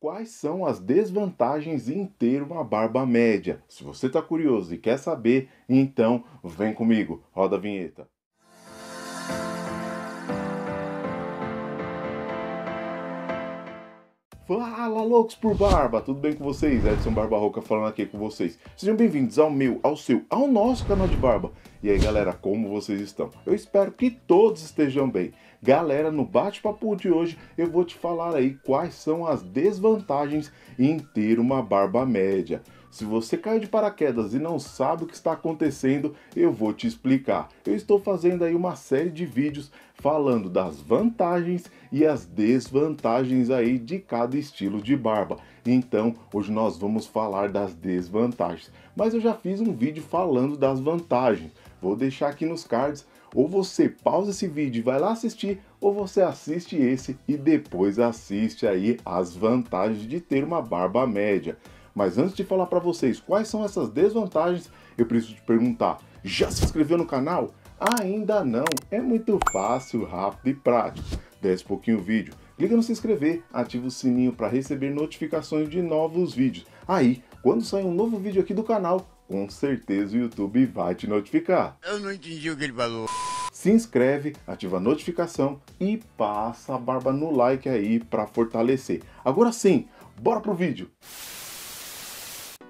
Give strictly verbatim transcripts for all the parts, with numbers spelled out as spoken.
Quais são as desvantagens em ter uma barba média? Se você está curioso e quer saber, então vem comigo. Roda a vinheta. Fala, loucos por barba! Tudo bem com vocês? Edson Barbarroca falando aqui com vocês. Sejam bem-vindos ao meu, ao seu, ao nosso canal de barba. E aí, galera, como vocês estão? Eu espero que todos estejam bem. Galera, no bate-papo de hoje eu vou te falar aí quais são as desvantagens em ter uma barba média. Se você caiu de paraquedas e não sabe o que está acontecendo, eu vou te explicar. Eu estou fazendo aí uma série de vídeos falando das vantagens e as desvantagens aí de cada estilo de barba. Então, hoje nós vamos falar das desvantagens. Mas eu já fiz um vídeo falando das vantagens. Vou deixar aqui nos cards. Ou você pausa esse vídeo e vai lá assistir, ou você assiste esse e depois assiste aí as vantagens de ter uma barba média. Mas antes de falar para vocês quais são essas desvantagens, eu preciso te perguntar, já se inscreveu no canal? Ainda não? É muito fácil, rápido e prático. Desce um pouquinho o vídeo, clica no se inscrever, ativa o sininho para receber notificações de novos vídeos. Aí, quando sair um novo vídeo aqui do canal, com certeza o YouTube vai te notificar. Eu não entendi o que ele falou. Se inscreve, ativa a notificação e passa a barba no like aí para fortalecer. Agora sim, bora pro vídeo!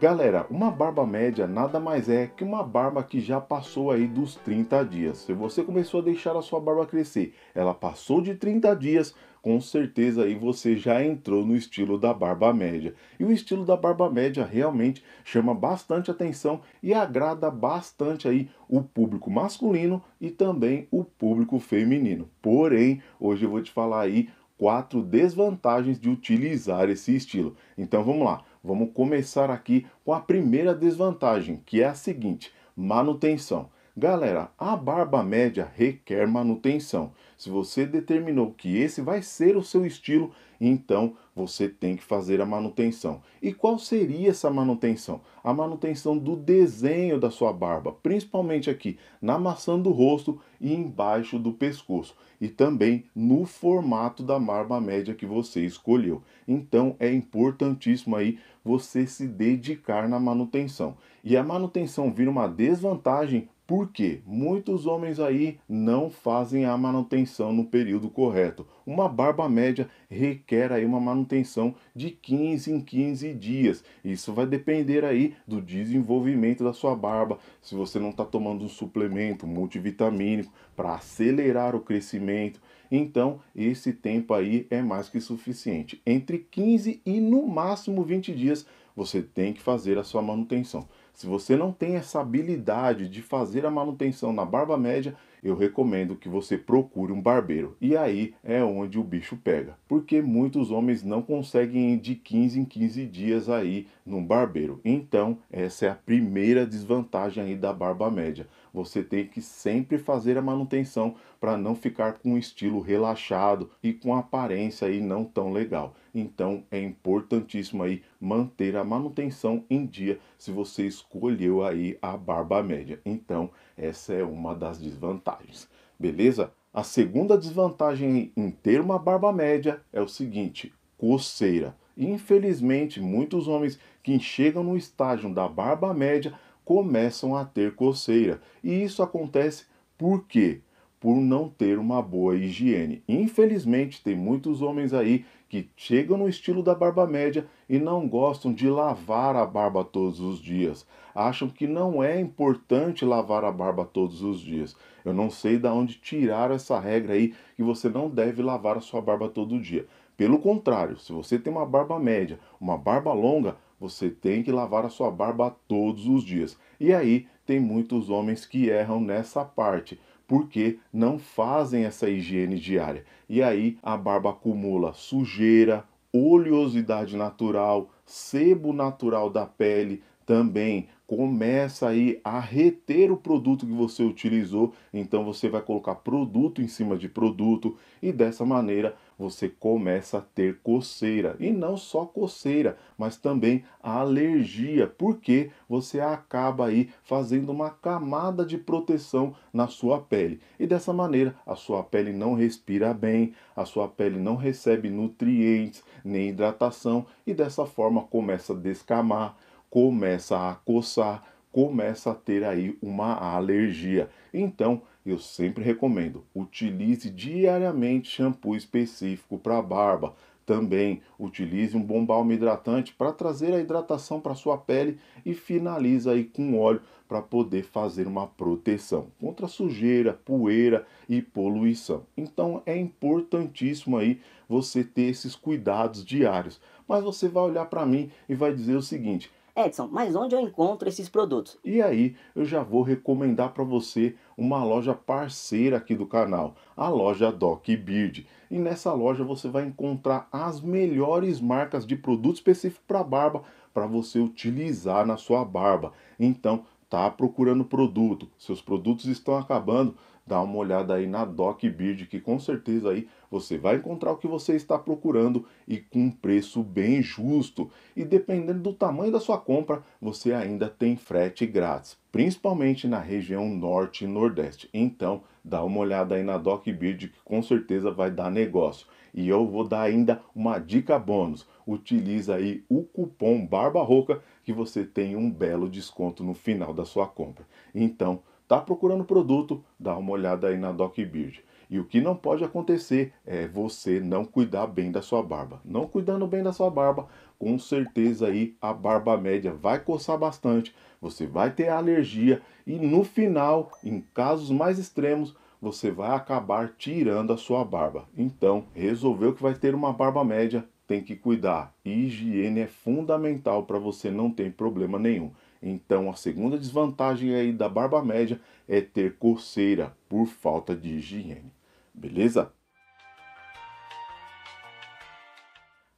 Galera, uma barba média nada mais é que uma barba que já passou aí dos trinta dias. Se você começou a deixar a sua barba crescer, ela passou de trinta dias, com certeza aí você já entrou no estilo da barba média. E o estilo da barba média realmente chama bastante atenção e agrada bastante aí o público masculino e também o público feminino. Porém, hoje eu vou te falar aí quatro desvantagens de utilizar esse estilo. Então vamos lá. Vamos começar aqui com a primeira desvantagem, que é a seguinte: manutenção. Galera, a barba média requer manutenção. Se você determinou que esse vai ser o seu estilo, então você tem que fazer a manutenção. E qual seria essa manutenção? A manutenção do desenho da sua barba, principalmente aqui na maçã do rosto e embaixo do pescoço. E também no formato da barba média que você escolheu. Então é importantíssimo aí você se dedicar na manutenção. E a manutenção vira uma desvantagem, porque muitos homens aí não fazem a manutenção no período correto. Uma barba média requer aí uma manutenção de quinze em quinze dias. Isso vai depender aí do desenvolvimento da sua barba. Se você não está tomando um suplemento multivitamínico para acelerar o crescimento, então esse tempo aí é mais que suficiente. Entre quinze e no máximo vinte dias você tem que fazer a sua manutenção. Se você não tem essa habilidade de fazer a manutenção na barba média, eu recomendo que você procure um barbeiro. E aí é onde o bicho pega, porque muitos homens não conseguem ir de quinze em quinze dias aí num barbeiro. Então essa é a primeira desvantagem aí da barba média. Você tem que sempre fazer a manutenção para não ficar com um estilo relaxado e com aparência aí não tão legal. Então é importantíssimo aí manter a manutenção em dia se você escolheu aí a barba média. Então essa é uma das desvantagens, beleza? A segunda desvantagem em ter uma barba média é o seguinte: coceira. Infelizmente, muitos homens que chegam no estágio da barba média começam a ter coceira. E isso acontece por quê? Por não ter uma boa higiene. Infelizmente, tem muitos homens aí que chegam no estilo da barba média e não gostam de lavar a barba todos os dias. Acham que não é importante lavar a barba todos os dias. Eu não sei de onde tiraram essa regra aí que você não deve lavar a sua barba todo dia. Pelo contrário, se você tem uma barba média, uma barba longa, você tem que lavar a sua barba todos os dias. E aí tem muitos homens que erram nessa parte, porque não fazem essa higiene diária. E aí a barba acumula sujeira, oleosidade natural, sebo natural da pele, também começa aí a reter o produto que você utilizou, então você vai colocar produto em cima de produto e dessa maneira você começa a ter coceira. E não só coceira, mas também a alergia, porque você acaba aí fazendo uma camada de proteção na sua pele. E dessa maneira, a sua pele não respira bem, a sua pele não recebe nutrientes, nem hidratação, e dessa forma começa a descamar, começa a coçar, começa a ter aí uma alergia. Então, eu sempre recomendo, utilize diariamente shampoo específico para barba. Também utilize um bom balme hidratante para trazer a hidratação para sua pele e finaliza aí com óleo para poder fazer uma proteção contra sujeira, poeira e poluição. Então é importantíssimo aí você ter esses cuidados diários. Mas você vai olhar para mim e vai dizer o seguinte: Edson, mas onde eu encontro esses produtos? E aí eu já vou recomendar para você uma loja parceira aqui do canal, a loja Doc Beard. E nessa loja você vai encontrar as melhores marcas de produto específico para barba, para você utilizar na sua barba. Então, tá procurando produto, seus produtos estão acabando, dá uma olhada aí na Doc Beard, que com certeza aí você vai encontrar o que você está procurando e com um preço bem justo. E dependendo do tamanho da sua compra, você ainda tem frete grátis, principalmente na região norte e nordeste. Então, dá uma olhada aí na Doc Beard, que com certeza vai dar negócio. E eu vou dar ainda uma dica bônus. Utiliza aí o cupom Barbarroca, que você tem um belo desconto no final da sua compra. Então, tá procurando produto? Dá uma olhada aí na Doc Beard. E o que não pode acontecer é você não cuidar bem da sua barba. Não cuidando bem da sua barba, com certeza aí a barba média vai coçar bastante, você vai ter alergia e no final, em casos mais extremos, você vai acabar tirando a sua barba. Então, resolveu que vai ter uma barba média, tem que cuidar. Higiene é fundamental para você não ter problema nenhum. Então, a segunda desvantagem aí da barba média é ter coceira por falta de higiene. Beleza?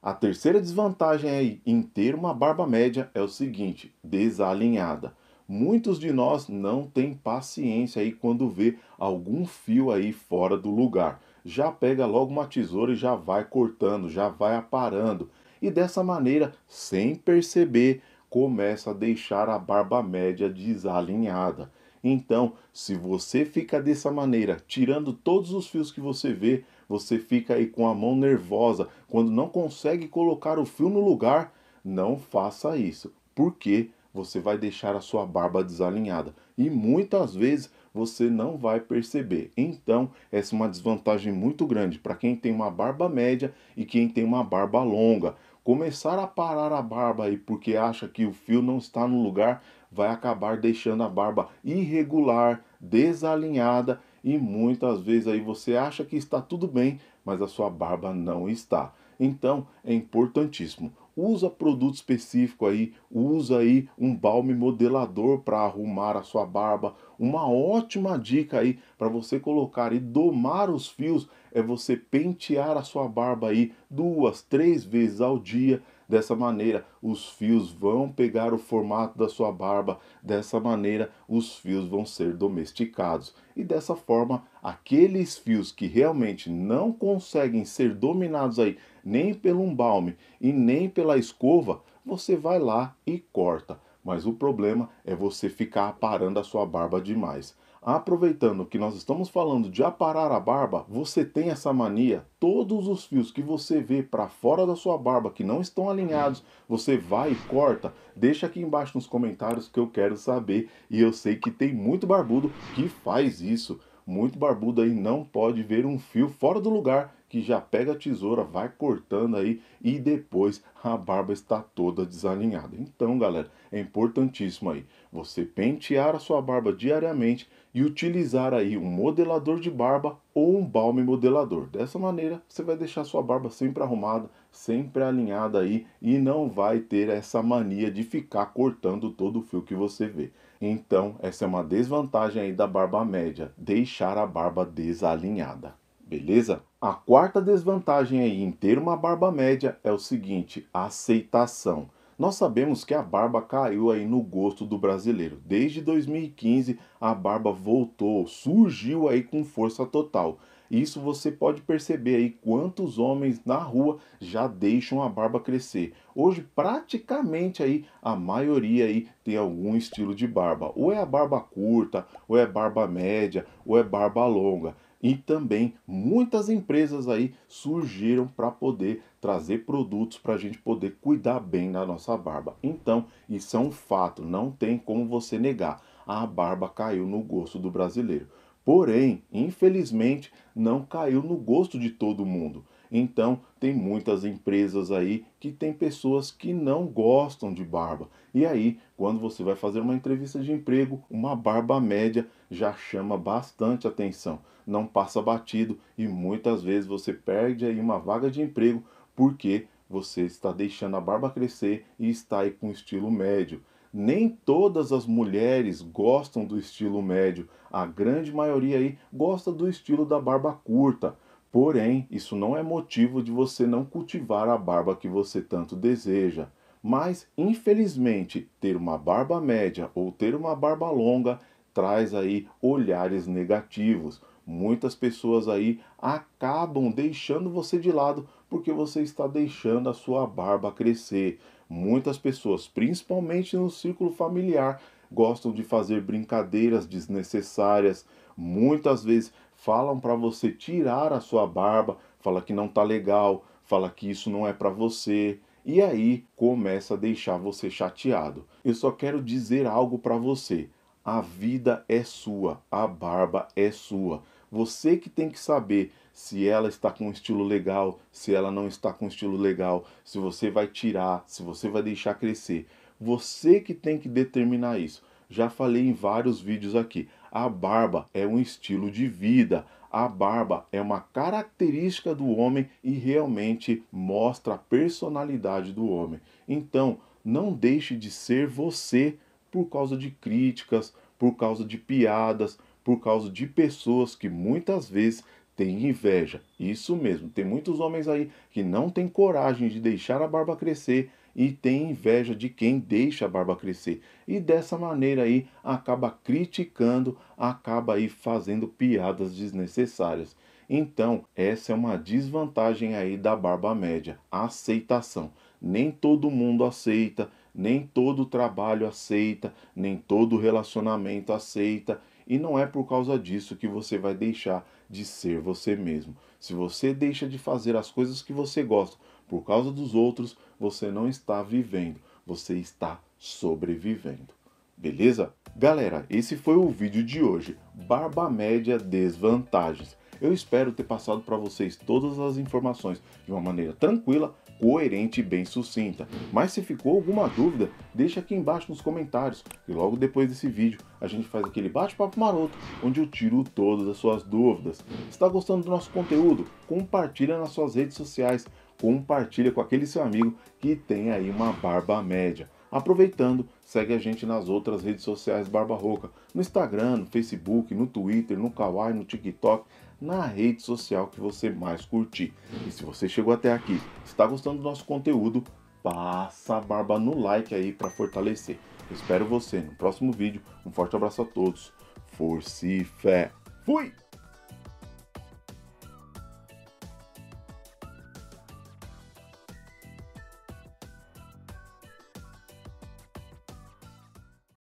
A terceira desvantagem aí em ter uma barba média é o seguinte: desalinhada. Muitos de nós não tem paciência aí quando vê algum fio aí fora do lugar. Já pega logo uma tesoura e já vai cortando, já vai aparando. E dessa maneira, sem perceber, começa a deixar a barba média desalinhada. Então, se você fica dessa maneira, tirando todos os fios que você vê, você fica aí com a mão nervosa quando não consegue colocar o fio no lugar, não faça isso. Por quê? Você vai deixar a sua barba desalinhada e muitas vezes você não vai perceber. Então, essa é uma desvantagem muito grande para quem tem uma barba média e quem tem uma barba longa. Começar a parar a barba aí porque acha que o fio não está no lugar vai acabar deixando a barba irregular, desalinhada, e muitas vezes aí você acha que está tudo bem, mas a sua barba não está. Então, é importantíssimo. Usa produto específico aí, usa aí um balme modelador para arrumar a sua barba. Uma ótima dica aí para você colocar e domar os fios é você pentear a sua barba aí duas, três vezes ao dia. Dessa maneira, os fios vão pegar o formato da sua barba. Dessa maneira, os fios vão ser domesticados. E dessa forma, aqueles fios que realmente não conseguem ser dominados aí, nem pelo balme e nem pela escova, você vai lá e corta. Mas o problema é você ficar aparando a sua barba demais. Aproveitando que nós estamos falando de aparar a barba, você tem essa mania, todos os fios que você vê para fora da sua barba que não estão alinhados, você vai e corta? Deixa aqui embaixo nos comentários que eu quero saber, e eu sei que tem muito barbudo que faz isso. Muito barbudo aí não pode ver um fio fora do lugar, que já pega a tesoura, vai cortando aí e depois a barba está toda desalinhada. Então, galera, é importantíssimo aí você pentear a sua barba diariamente e utilizar aí um modelador de barba ou um balme modelador. Dessa maneira, você vai deixar a sua barba sempre arrumada, sempre alinhada aí e não vai ter essa mania de ficar cortando todo o fio que você vê. Então, essa é uma desvantagem aí da barba média, deixar a barba desalinhada. Beleza? A quarta desvantagem aí em ter uma barba média é o seguinte: a aceitação. Nós sabemos que a barba caiu aí no gosto do brasileiro. Desde dois mil e quinze, a barba voltou, surgiu aí com força total. E isso você pode perceber aí quantos homens na rua já deixam a barba crescer. Hoje praticamente aí a maioria aí tem algum estilo de barba. Ou é a barba curta, ou é barba média, ou é barba longa. E também muitas empresas aí surgiram para poder trazer produtos para a gente poder cuidar bem da nossa barba. Então, isso é um fato, não tem como você negar. A barba caiu no gosto do brasileiro. Porém, infelizmente, não caiu no gosto de todo mundo. Então, tem muitas empresas aí que tem pessoas que não gostam de barba. E aí, quando você vai fazer uma entrevista de emprego, uma barba média já chama bastante atenção. Não passa batido e muitas vezes você perde aí uma vaga de emprego porque você está deixando a barba crescer e está aí com um estilo médio. Nem todas as mulheres gostam do estilo médio. A grande maioria aí gosta do estilo da barba curta. Porém, isso não é motivo de você não cultivar a barba que você tanto deseja. Mas, infelizmente, ter uma barba média ou ter uma barba longa traz aí olhares negativos. Muitas pessoas aí acabam deixando você de lado porque você está deixando a sua barba crescer. Muitas pessoas, principalmente no círculo familiar, gostam de fazer brincadeiras desnecessárias. Muitas vezes falam para você tirar a sua barba, fala que não tá legal, fala que isso não é para você, e aí começa a deixar você chateado. Eu só quero dizer algo para você: a vida é sua, a barba é sua. Você que tem que saber se ela está com um estilo legal, se ela não está com um estilo legal, se você vai tirar, se você vai deixar crescer. Você que tem que determinar isso. Já falei em vários vídeos aqui, a barba é um estilo de vida, a barba é uma característica do homem e realmente mostra a personalidade do homem. Então, não deixe de ser você por causa de críticas, por causa de piadas, por causa de pessoas que muitas vezes têm inveja. Isso mesmo, tem muitos homens aí que não têm coragem de deixar a barba crescer, e tem inveja de quem deixa a barba crescer. E dessa maneira aí, acaba criticando, acaba aí fazendo piadas desnecessárias. Então, essa é uma desvantagem aí da barba média, a aceitação. Nem todo mundo aceita, nem todo trabalho aceita, nem todo relacionamento aceita. E não é por causa disso que você vai deixar de ser você mesmo. Se você deixa de fazer as coisas que você gosta por causa dos outros, você não está vivendo, você está sobrevivendo. Beleza? Galera, esse foi o vídeo de hoje. Barba média, desvantagens. Eu espero ter passado para vocês todas as informações de uma maneira tranquila, coerente e bem sucinta. Mas se ficou alguma dúvida, deixa aqui embaixo nos comentários. E logo depois desse vídeo, a gente faz aquele bate-papo maroto, onde eu tiro todas as suas dúvidas. Está gostando do nosso conteúdo? Compartilha nas suas redes sociais. Compartilha com aquele seu amigo que tem aí uma barba média. Aproveitando, segue a gente nas outras redes sociais Barbarroca. No Instagram, no Facebook, no Twitter, no Kawaii, no TikTok, na rede social que você mais curtir. E se você chegou até aqui, está gostando do nosso conteúdo, passa a barba no like aí para fortalecer. Eu espero você no próximo vídeo. Um forte abraço a todos. Força e fé. Fui!